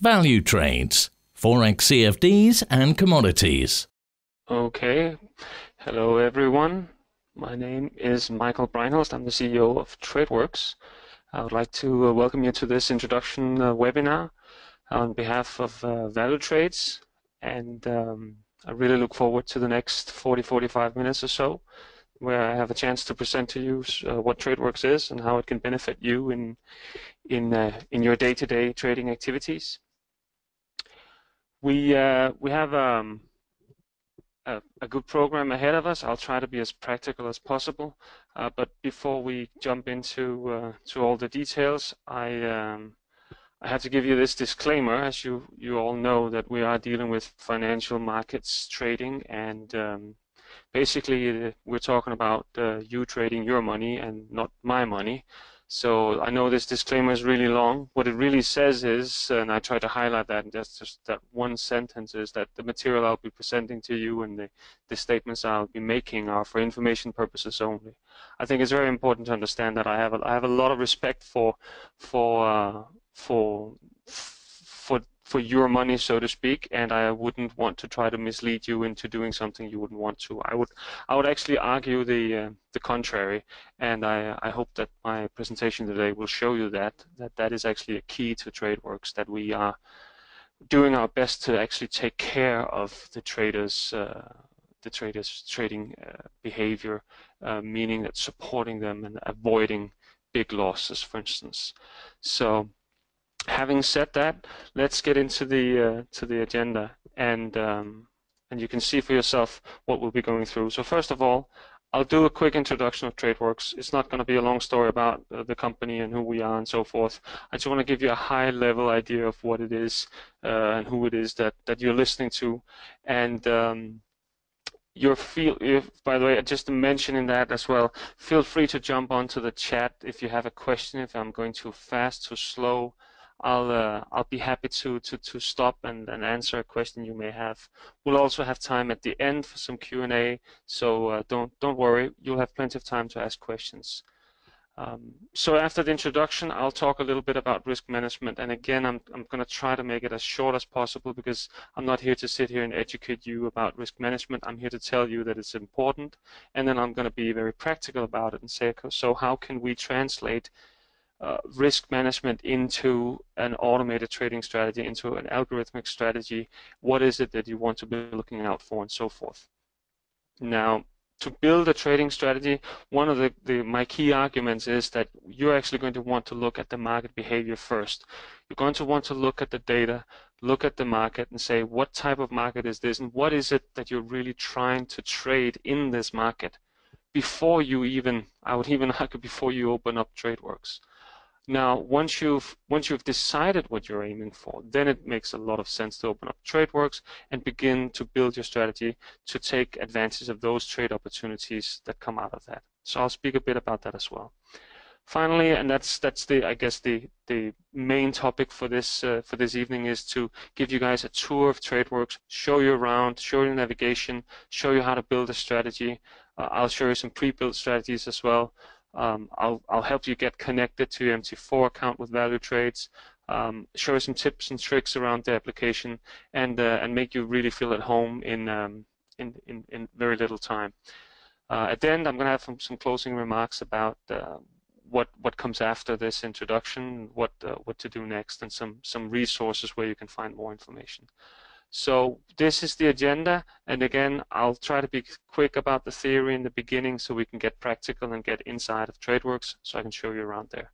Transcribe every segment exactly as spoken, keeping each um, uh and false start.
value trades, Forex C F Ds and commodities. Okay, hello everyone. My name is Michael Breinholst. I'm the C E O of TradeWorks. I would like to uh, welcome you to this introduction uh, webinar on behalf of uh, Valutrades, and um, I really look forward to the next forty to forty-five minutes or so, where I have a chance to present to you uh, what TradeWorks is and how it can benefit you in in uh, in your day-to-day trading activities. We uh, we have um, a, a good program ahead of us. I'll try to be as practical as possible. Uh, but before we jump into uh, to all the details, I um, I have to give you this disclaimer, as you you all know that we are dealing with financial markets trading and. Um, Basically, we're talking about uh, you trading your money and not my money. So I know this disclaimer is really long. What it really says is, and I try to highlight that in just, just that one sentence, is that the material I'll be presenting to you and the, the statements I'll be making are for information purposes only. I think it's very important to understand that I have a, I have a lot of respect for for uh, for. for for your money, so to speak, and I wouldn't want to try to mislead you into doing something you wouldn't want to. I would I would actually argue the uh, the contrary, and I, I hope that my presentation today will show you that, that that is actually a key to TradeWorks, that we are doing our best to actually take care of the traders uh, the traders trading uh, behavior, uh, meaning that supporting them and avoiding big losses, for instance. So having said that, let's get into the uh, to the agenda, and um, and you can see for yourself what we'll be going through. So first of all, I'll do a quick introduction of TradeWorks. It's not going to be a long story about uh, the company and who we are and so forth. I just want to give you a high-level idea of what it is uh, and who it is that that you're listening to, and. Um, Your feel, if, by the way, just mentioning that as well, feel free to jump onto the chat if you have a question. If I'm going too fast, too slow, I'll uh, I'll be happy to to to stop and, and answer a question you may have. We'll also have time at the end for some Q and A, so uh, don't don't worry, you'll have plenty of time to ask questions. Um, so after the introduction, I'll talk a little bit about risk management, and again, I'm, I'm going to try to make it as short as possible because I'm not here to sit here and educate you about risk management. I'm here to tell you that it's important, and then I'm going to be very practical about it and say, so how can we translate uh, risk management into an automated trading strategy, into an algorithmic strategy? What is it that you want to be looking out for, and so forth? Now, to build a trading strategy, one of the, the my key arguments is that you're actually going to want to look at the market behavior first. You're going to want to look at the data, look at the market and say, what type of market is this and what is it that you're really trying to trade in this market before you even, I would even argue, before you open up TradeWorks. Now, once you've once you've decided what you're aiming for, then it makes a lot of sense to open up TradeWorks and begin to build your strategy to take advantage of those trade opportunities that come out of that. So I'll speak a bit about that as well. Finally, and that's that's the I guess the the main topic for this uh, for this evening is to give you guys a tour of TradeWorks, show you around, show you navigation, show you how to build a strategy. Uh, I'll show you some pre-built strategies as well. Um, I'll, I'll help you get connected to your M T four account with Valutrades, um, show you some tips and tricks around the application, and uh, and make you really feel at home in um, in, in in very little time. Uh, at the end, I'm going to have some, some closing remarks about uh, what what comes after this introduction, what uh, what to do next, and some some resources where you can find more information. So this is the agenda, and again, I'll try to be quick about the theory in the beginning so we can get practical and get inside of TradeWorks so I can show you around there.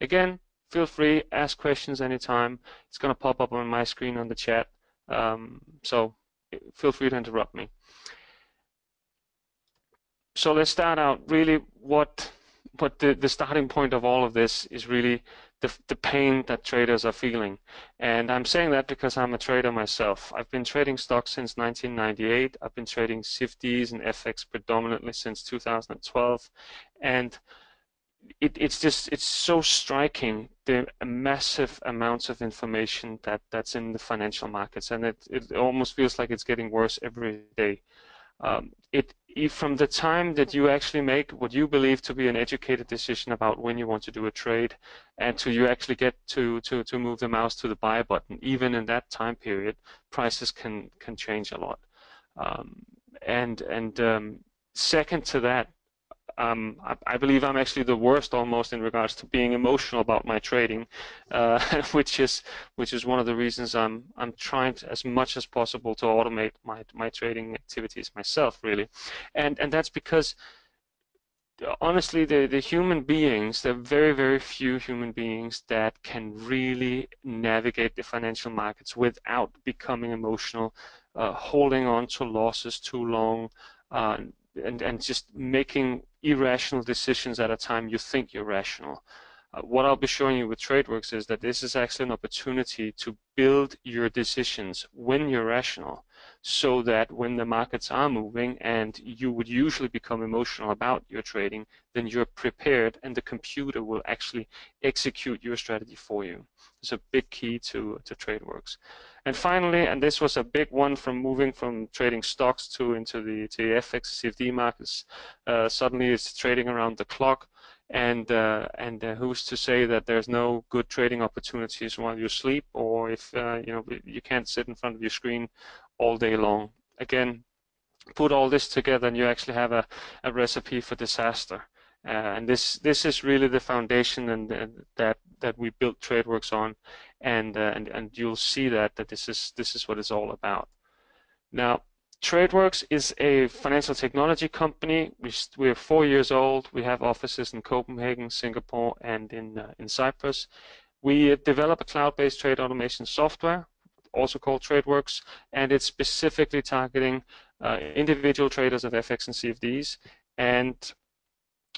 Again, feel free, ask questions anytime. It's going to pop up on my screen on the chat, um, so feel free to interrupt me. So let's start out really what, what the, the starting point of all of this is really The, the pain that traders are feeling. And I'm saying that because I'm a trader myself. I've been trading stocks since nineteen ninety-eight. I've been trading C F Ds and F X predominantly since two thousand twelve. And it, it's just, it's so striking, the massive amounts of information that, that's in the financial markets. And it, it almost feels like it's getting worse every day. Um, it, if from the time that you actually make what you believe to be an educated decision about when you want to do a trade, and to you actually get to, to, to move the mouse to the buy button, even in that time period, prices can, can change a lot. Um, and and um, second to that, Um, I, I believe I'm actually the worst, almost, in regards to being emotional about my trading, uh, which is which is one of the reasons I'm I'm trying to, as much as possible, to automate my my trading activities myself, really, and and that's because, honestly, the the human beings, there are very very few human beings that can really navigate the financial markets without becoming emotional, uh, holding on to losses too long, uh, and and just making irrational decisions at a time you think you're rational. Uh, what I'll be showing you with TradeWorks is that this is actually an opportunity to build your decisions when you're rational, so that when the markets are moving and you would usually become emotional about your trading, then you're prepared and the computer will actually execute your strategy for you. It's a big key to, to TradeWorks. And finally, and this was a big one, from moving from trading stocks to into the, to the F X, C F D markets, uh, suddenly it's trading around the clock. And uh, and uh, who's to say that there's no good trading opportunities while you sleep, or if uh, you know, you can't sit in front of your screen all day long. Again, put all this together, and you actually have a, a recipe for disaster. Uh, and this this is really the foundation, and uh, that that we built TradeWorks on, and uh, and and you'll see that that this is this is what it's all about. Now, TradeWorks is a financial technology company. We, we are four years old. We have offices in Copenhagen, Singapore, and in, uh, in Cyprus. We develop a cloud-based trade automation software, also called TradeWorks, and it's specifically targeting uh, individual traders of F X and C F Ds. And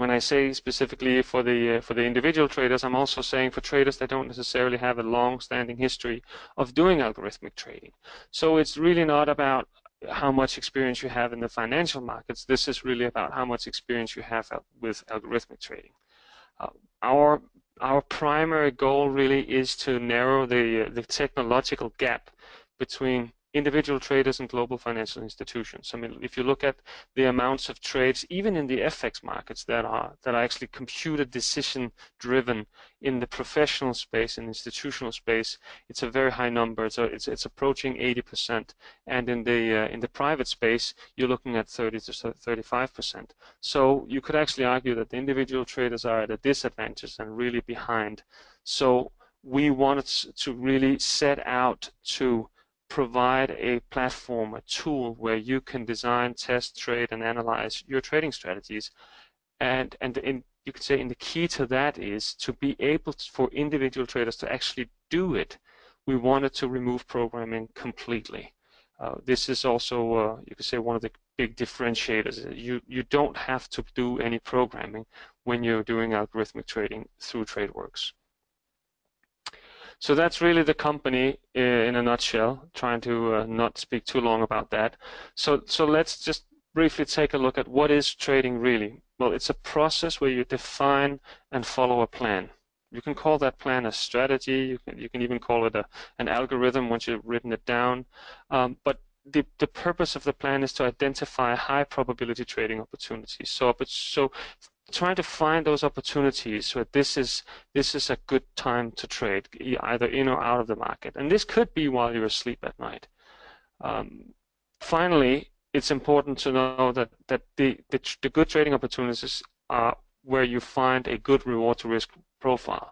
when I say specifically for the uh, for the individual traders, I'm also saying for traders that don't necessarily have a long-standing history of doing algorithmic trading. So it's really not about how much experience you have in the financial markets. This is really about how much experience you have with algorithmic trading. Uh, our our primary goal really is to narrow the the technological gap between individual traders and global financial institutions. I mean, if you look at the amounts of trades, even in the F X markets, that are that are actually computer decision driven, in the professional space, in the institutional space, it's a very high number. So it's it's approaching eighty percent, and in the uh, in the private space, you're looking at thirty to thirty-five percent. So you could actually argue that the individual traders are at a disadvantage and really behind. So we wanted to really set out to provide a platform, a tool where you can design, test, trade, and analyze your trading strategies. And and in, you could say, in the key to that is to be able to, for individual traders to actually do it. We wanted to remove programming completely. Uh, this is also, uh, you could say, one of the big differentiators. You you don't have to do any programming when you're doing algorithmic trading through TradeWorks. So that's really the company in a nutshell, trying to uh, not speak too long about that. So, so let's just briefly take a look at what is trading really. Well, it's a process where you define and follow a plan. You can call that plan a strategy. You can, you can even call it a, an algorithm once you've written it down. Um, but The, the purpose of the plan is to identify high probability trading opportunities. So, but, so trying to find those opportunities where this is this is a good time to trade, either in or out of the market. And this could be while you're asleep at night. Um, finally, it's important to know that that the the, tr the good trading opportunities are where you find a good reward to risk profile,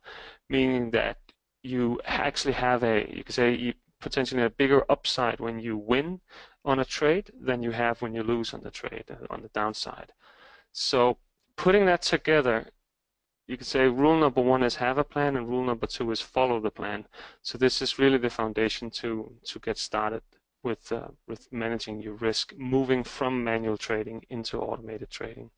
meaning that you actually have a, you could say, you, potentially a bigger upside when you win on a trade than you have when you lose on the trade, on the downside. So putting that together, you could say rule number one is have a plan, and rule number two is follow the plan. So this is really the foundation to to get started with uh, with managing your risk, moving from manual trading into automated trading.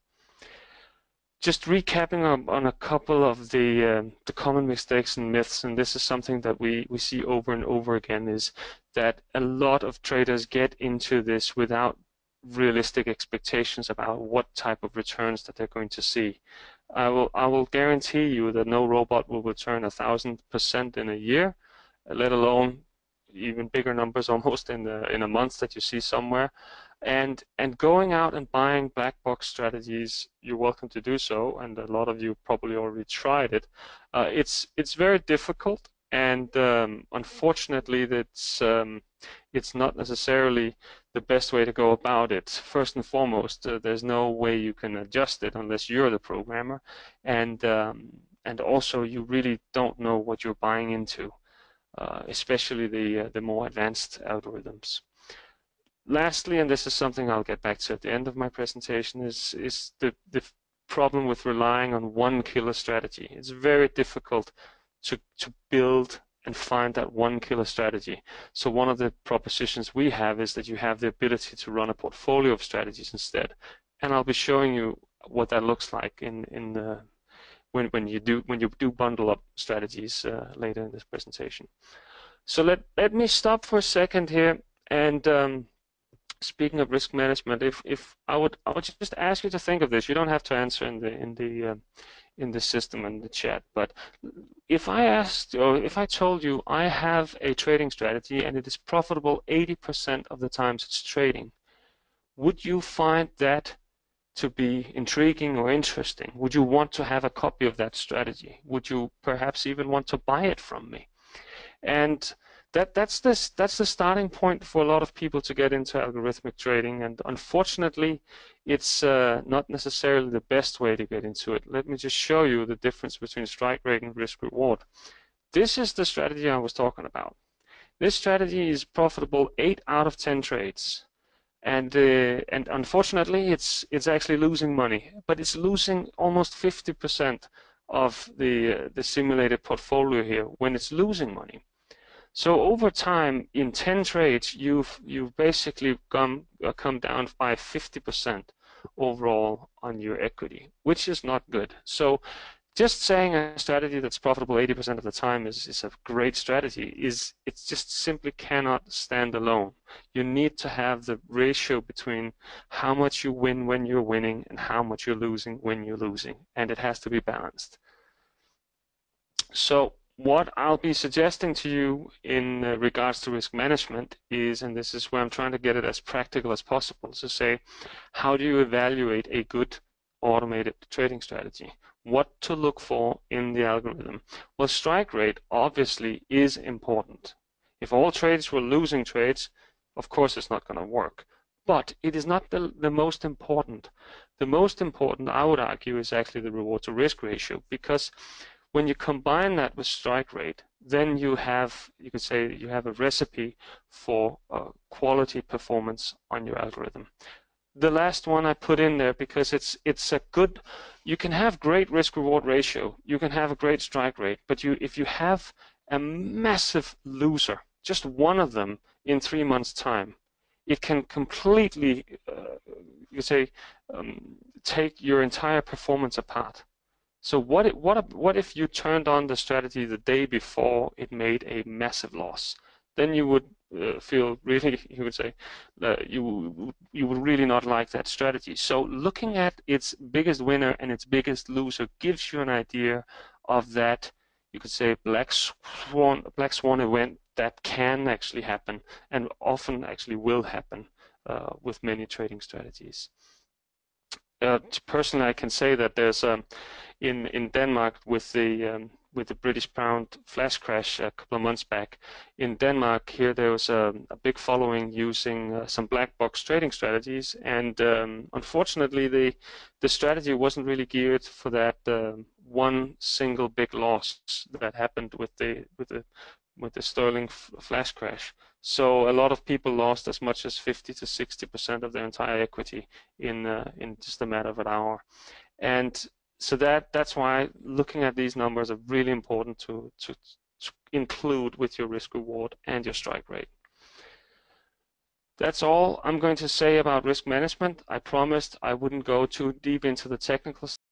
Just recapping on, on a couple of the, uh, the common mistakes and myths, and this is something that we, we see over and over again, is that a lot of traders get into this without realistic expectations about what type of returns that they're going to see. I will, I will guarantee you that no robot will return a thousand percent in a year, let alone even bigger numbers almost in the in a month that you see somewhere. And and going out and buying black box strategies, you're welcome to do so. And a lot of you probably already tried it. Uh, it's it's very difficult, and um, unfortunately, that's um, it's not necessarily the best way to go about it. First and foremost, uh, there's no way you can adjust it unless you're the programmer, and um, and also you really don't know what you're buying into, uh, especially the uh, the more advanced algorithms. Lastly, and this is something I'll get back to at the end of my presentation, is, is the, the problem with relying on one killer strategy. It's very difficult to, to build and find that one killer strategy. So one of the propositions we have is that you have the ability to run a portfolio of strategies instead. And I'll be showing you what that looks like in, in the, when, when, you do, when you do bundle up strategies uh, later in this presentation. So let, let me stop for a second here and um, speaking of risk management, if if I would I would just ask you to think of this. You don't have to answer in the in the uh, in the system and the chat. But if I asked or if I told you I have a trading strategy and it is profitable eighty percent of the times it's trading, would you find that to be intriguing or interesting? Would you want to have a copy of that strategy? Would you perhaps even want to buy it from me? And That, that's, this, that's the starting point for a lot of people to get into algorithmic trading, and unfortunately it's uh, not necessarily the best way to get into it. Let me just show you the difference between strike rate and risk reward. This is the strategy I was talking about. This strategy is profitable eight out of ten trades, and, uh, and unfortunately it's, it's actually losing money, but it's losing almost fifty percent of the, uh, the simulated portfolio here when it's losing money. So over time, in ten trades, you've you've basically come uh, come down by fifty percent overall on your equity, which is not good. So just saying a strategy that's profitable eighty percent of the time is is a great strategy is it just simply cannot stand alone. You need to have the ratio between how much you win when you're winning and how much you're losing when you're losing, and it has to be balanced. So what I'll be suggesting to you in regards to risk management is, and this is where I'm trying to get it as practical as possible, to say, how do you evaluate a good automated trading strategy? What to look for in the algorithm? Well, strike rate obviously is important. If all trades were losing trades, of course it's not going to work. But it is not the, the most important. The most important, I would argue, is actually the reward to risk ratio, because when you combine that with strike rate, then you have, you could say, you have a recipe for uh, quality performance on your algorithm. The last one I put in there because it's it's a good. You can have great risk-reward ratio, you can have a great strike rate, but you if you have a massive loser, just one of them in three months' time, it can completely, uh, you could say, um, take your entire performance apart. So what if, what, what if you turned on the strategy the day before it made a massive loss? Then you would uh, feel really, you would say, uh, you, you would really not like that strategy. So looking at its biggest winner and its biggest loser gives you an idea of that, you could say, black swan, black swan event that can actually happen and often actually will happen uh, with many trading strategies. Uh, personally, I can say that there's um, in in Denmark with the um, with the British pound flash crash a couple of months back. In Denmark, here there was a, a big following using uh, some black box trading strategies, and um, unfortunately, the the strategy wasn't really geared for that uh, one single big loss that happened with the with the with the sterling flash crash. So a lot of people lost as much as fifty to sixty percent of their entire equity in uh, in just a matter of an hour, and so that that's why looking at these numbers are really important to to, to include with your risk reward and your strike rate. That's all I'm going to say about risk management. I promised I wouldn't go too deep into the technical stuff.